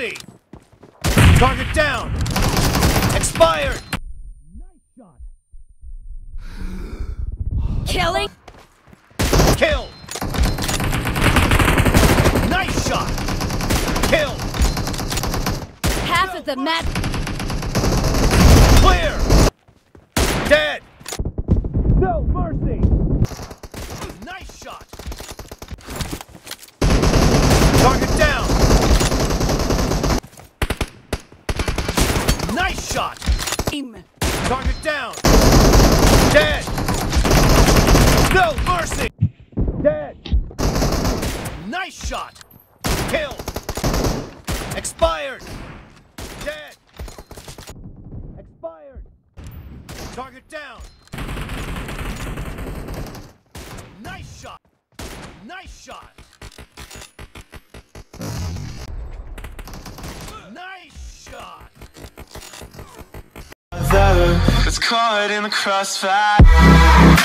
C. Target down. Expired. Nice shot. Killing. Kill. Nice shot. Kill. Half of the map. Clear. Dead. No mercy. Nice shot. Target down. Nice shot. Target down. Dead. No mercy. Dead. Nice shot. Kill. Expired. Dead. Expired. Target down. Nice shot. Nice shot. Nice shot. It's caught in the crossfire.